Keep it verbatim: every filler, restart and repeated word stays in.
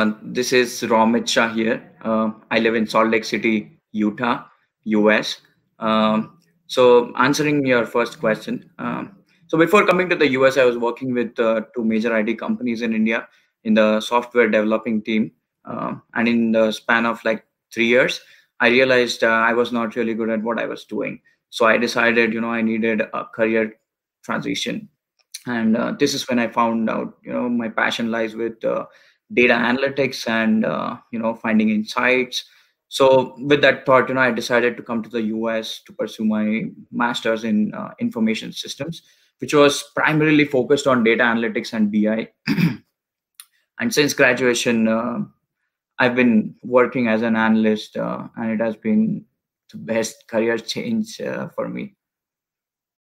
Uh, this is Romit Shah here. Uh, I live in Salt Lake City, Utah, U S. Um, so answering your first question. Um, so before coming to the U S, I was working with uh, two major I T companies in India in the software developing team. Uh, and in the span of like three years, I realized uh, I was not really good at what I was doing. So I decided, you know, I needed a career transition. And uh, this is when I found out, you know, my passion lies with uh, data analytics and, uh, you know, finding insights. So with that thought, you know, I decided to come to the U S to pursue my master's in uh, information systems, which was primarily focused on data analytics and B I. And since graduation, uh, I've been working as an analyst, uh, and it has been the best career change uh, for me.